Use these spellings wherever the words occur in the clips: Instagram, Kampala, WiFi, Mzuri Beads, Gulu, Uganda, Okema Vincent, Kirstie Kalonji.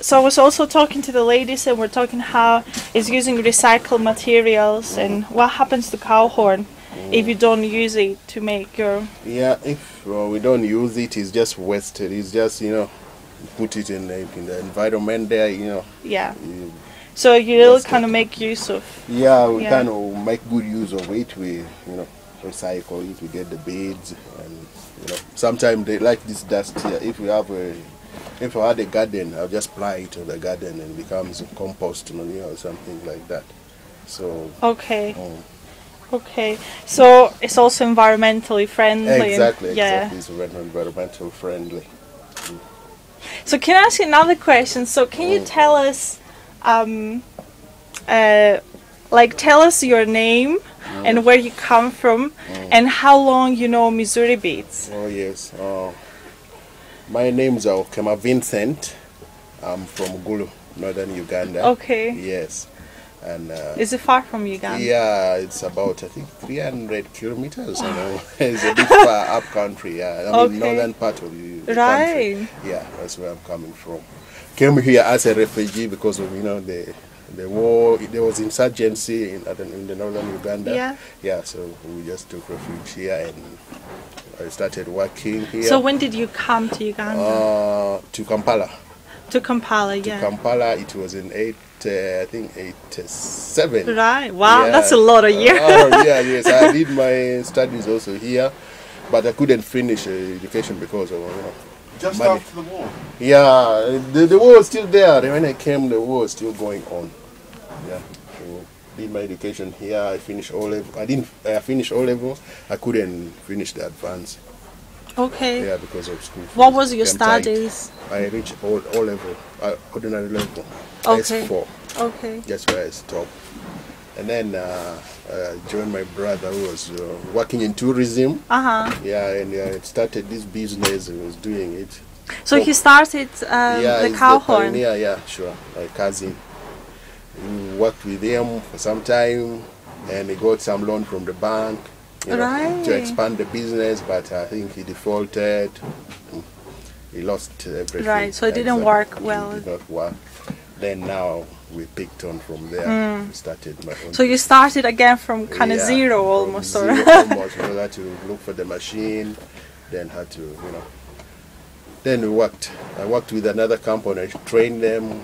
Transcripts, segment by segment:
So I was also talking to the ladies, and we're talking how it's using recycled materials and what happens to cow horn if you don't use it to make your... Yeah, if we don't use it, it's just wasted. It's just, you know, put it in the environment there, you know. Yeah. So you really kind of make use of... Yeah, we kind of make good use of it. We, you know, recycle it. We get the beads, and you know, sometimes they like this dust here. If we have a... If I had a garden, I'll just apply it to the garden and it becomes compost manure or something like that. So okay, okay. So it's also environmentally friendly. Exactly, yeah. Exactly. It's environmentally friendly. Mm. So can I ask you another question? So can you tell us, like, tell us your name and where you come from and how long you know Mzuri Beads? Oh yes. My name's Okema Vincent. I'm from Gulu, northern Uganda. Okay. Yes. And is it far from Uganda? Yeah, it's about, I think, 300 kilometers. You know? It's a bit far up country. Yeah, I mean, northern part of the country. Yeah, that's where I'm coming from. Came here as a refugee because of, you know, the war. There was insurgency in the northern Uganda. Yeah. Yeah, so we just took refuge here and I started working here. So when did you come to Uganda? To Kampala. To Kampala, yeah. To Kampala, it was in '87. Right. Wow, yeah. That's a lot of years. Yeah, yes. I did my studies also here, but I couldn't finish education because of, you know, just money. After the war. Yeah, the war was still there. When I came, the war was still going on. Yeah. Did my education here. I finished all level. I finished all level. I couldn't finish the advanced. Okay. Yeah, because of school. What was your studies? I reached all level. Ordinary level. Okay. S4. Okay. That's where I stopped. And then I joined my brother who was working in tourism. Yeah, and I started this business and was doing it. So he started the cow horn. Yeah, sure. My cousin. We worked with him for some time, and he got some loan from the bank, you know, to expand the business, but I think he defaulted. He lost everything. Right, so it didn't work well. It did not work. Then now we picked on from there. We started my own. So you started again from kind of zero almost? Zero almost. We had to look for the machine, then had to, you know. Then we worked. I worked with another company. I trained them.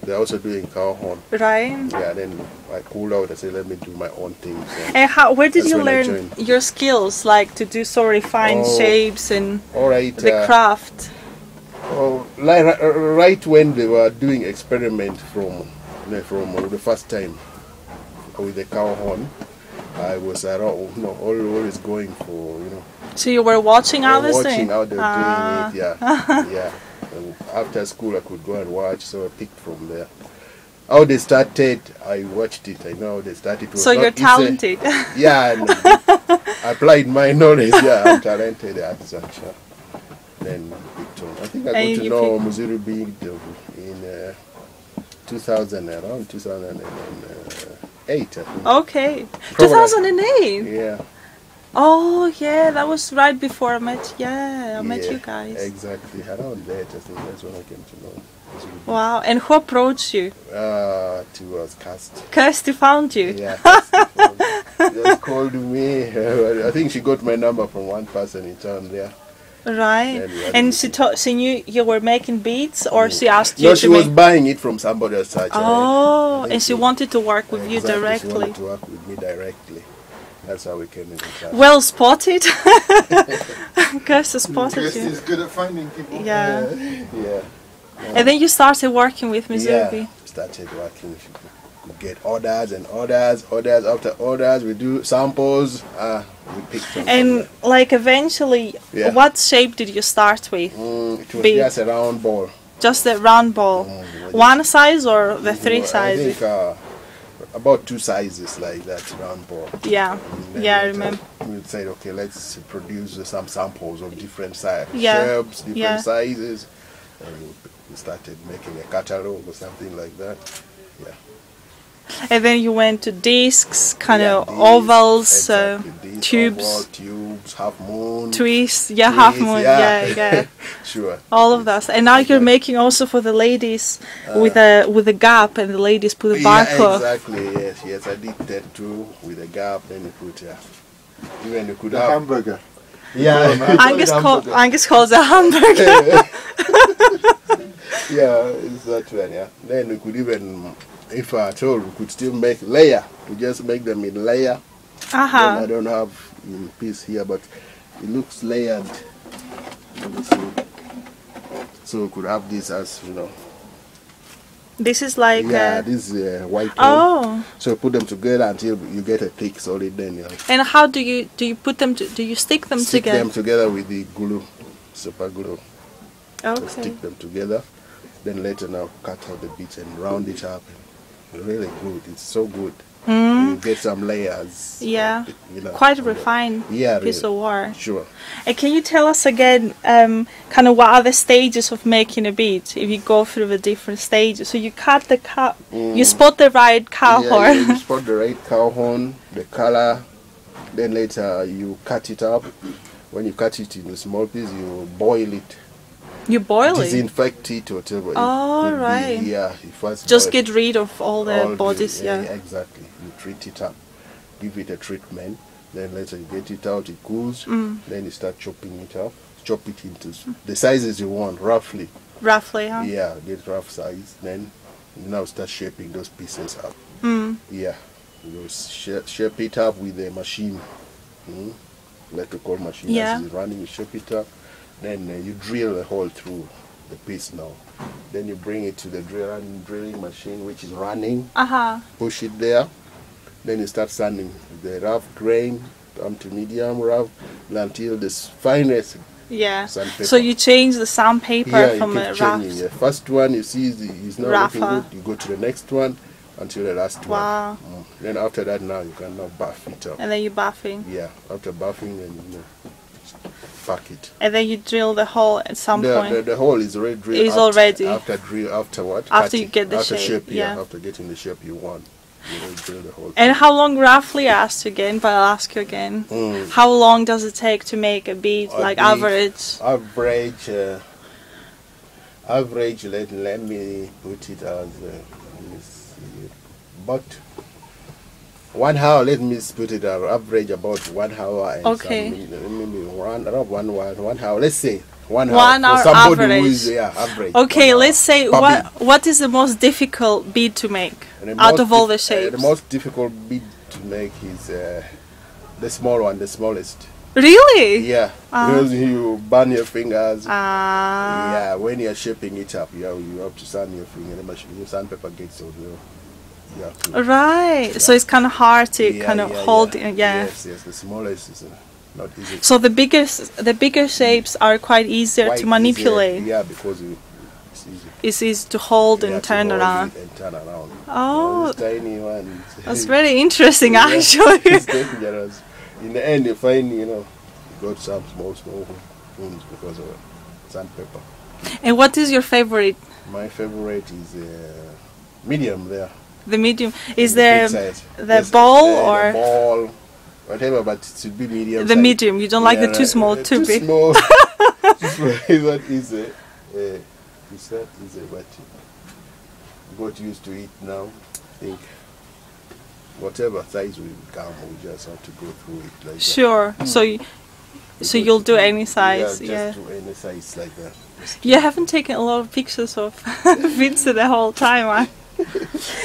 They're also doing cow horn. Right. Yeah, then I cooled out. I said, let me do my own thing. And how, where did you learn your skills, like to do so refined shapes and the craft? Oh, like, right when they were doing experiment from the first time with the cow horn, I was around, you know, always going for, you know. So you were watching others? Watching how they were doing it, yeah. Yeah. And after school I could go and watch, so I picked from there. How they started, I watched it. I know how they started. So you're talented. Yeah, I applied my knowledge. Yeah, I'm talented at such. Then picked on. I think I got to know Mzuri Beads in 2000, around 2008. I think. Okay, 2008. Yeah. Oh yeah, that was right before I met. Yeah, I met you guys. Exactly, around that. I think that's when I came to know. Wow! And who approached you? To us, Kirsty. Kirsty found you. Yeah. Just called me. I think she got my number from one person in town there. Right. And she knew you were making beads, or she asked you? No, she was buying it from somebody else. Oh, and she wanted to work with you directly. She wanted to work with me directly. That's how we came into town. Well spotted. Kirsty's spotted you. Kirsty's good at finding people. Yeah. And then you started working with Mzuri Beads. Yeah, started working. We get orders and orders, orders after orders. We do samples. We pick them. And like eventually, what shape did you start with? It was just a round ball. Just a round ball. One size or the three sizes? I think, about two sizes like that round ball. Yeah, yeah, I remember. We said, okay, let's produce some samples of different sizes, shapes, different sizes, and we started making a catalog or something like that. Yeah. And then you went to discs, kind of ovals, exactly. Disc, tubes. Oval, tubes. half moon. Twist, yeah, twist, half moon, yeah, yeah. Yeah. Sure. All of that. And now you're making also for the ladies with a gap, and the ladies put a barcode. Yeah, exactly, yes, yes. I did that too, with a gap, then you put, even you could have hamburger. Yeah, Angus calls a hamburger. Yeah, it's that one, yeah. Then we could even, if at all, we could still make layer. We just make them in layer. Uh-huh. I don't have in piece here, but it looks layered. So we could have this as, you know. This is like... Yeah, this is white. Oh. So you put them together until you get a thick solid then. Yeah. And how do you put them, do you stick them together with the glue, super glue. Okay. So stick them together. Then later now cut out the bits and round it up. Really good. It's so good. Mm. You get some layers. Yeah. You know, quite refined piece of work. Sure. And can you tell us again kind of what are the stages of making a bead, if you go through the different stages? So you cut the cow, you spot the right cow horn. Yeah, you spot the right cow horn, the color, then later you cut it up. When you cut it in a small piece, you boil it. You boil it? Disinfect it, whatever. All right. Yeah. Just get rid of all the bodies, yeah. Exactly. You treat it up. Give it a treatment. Then later you get it out, it cools. Mm. Then you start chopping it up. Chop it into the sizes you want, roughly. Roughly, huh? Yeah, get rough size. Then you now start shaping those pieces up. Mm. Yeah. You shape it up with a machine. Electrical machine. Yeah. As it's running, you shape it up. Then you drill a hole through the piece now. Then you bring it to the drilling machine, which is running. Push it there. Then you start sanding the rough grain to medium rough until the finest sandpaper. So you change the sandpaper from a rough. The first one you see is not looking good. You go to the next one until the last one. Wow. Then after that now you can now buff it up. And then you're buffing. Yeah. After buffing, then you packet. And then you drill the hole at some point. The hole is already drilled. It's already after what? After you get the shape. Yeah. After getting the shape you want, you know, drill the hole. And how long, roughly, I asked you again, but I'll ask you again. Mm. How long does it take to make a bead, like average? Average. Let me put it as let me see, about 1 hour. Let me put it on average about 1 hour and maybe around 1 hour. Let's say 1 hour. 1 hour average. Who is, average. Okay, let's say what is the most difficult bead to make out of all the shapes? The most difficult bead to make is the small one, the smallest. Really? Yeah. Because you burn your fingers. Yeah. When you are shaping it up, you have to sand your finger. The sandpaper gets on you. Right, so it's kind of hard to hold. Yes, the smallest is not easy. So the bigger shapes are quite easier to manipulate. Yeah, because it's easy. It's easy to hold and turn around. Oh, tiny one. That's very interesting, actually. It's dangerous. In the end, you find you got some small wounds because of sandpaper. And what is your favorite? My favorite is medium there. The medium is the ball or the ball, whatever, but it should be medium. The medium, you don't like the too small, too big. Small. That is but you got used to it now. I think whatever size will come, we just have to go through it like that. So you'll do any size, do any size like that. You haven't taken a lot of pictures of Vincent the whole time, right?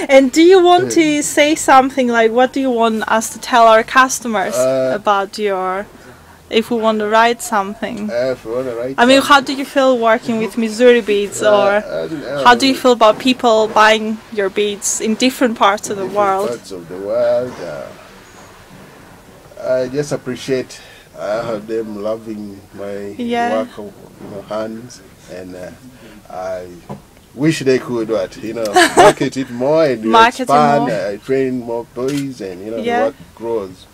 And do you want to say something, like what do you want us to tell our customers about your, if we want to write something? If we want to write something, how do you feel working with Mzuri Beads, or how do you feel about people buying your beads in different parts of the world? Parts of the world, I just appreciate them loving my work of hands, and I wish they could market it more and expand, train more boys, and what grows,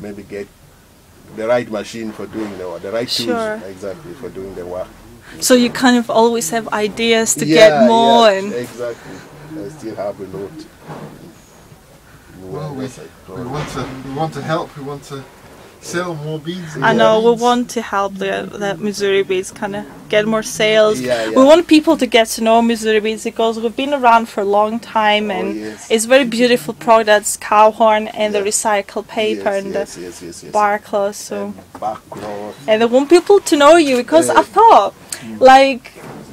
maybe get the right machine for doing the work, the right tools exactly for doing the work. So you kind of always have ideas to get more, and exactly, I still have a lot. Well, we want to help. We want to sell more beads. I know, we want to help the Mzuri Beads kind of get more sales. Yeah, yeah. We want people to get to know Mzuri Beads because we've been around for a long time, and it's very beautiful products, cow horn and the recycled paper and the bar cloth. So and I want people to know you because I thought, like,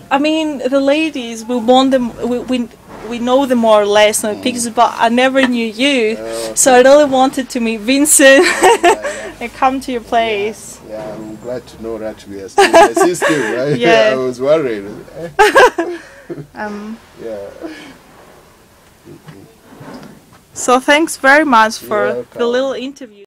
I mean, the ladies, we want them. We know them more or less on the pictures, but I never knew you, so I really wanted to meet Vincent and come to your place. Yeah, I'm glad to know that we are still assisting, right? Yeah. I was worried. So thanks very much for the little interview.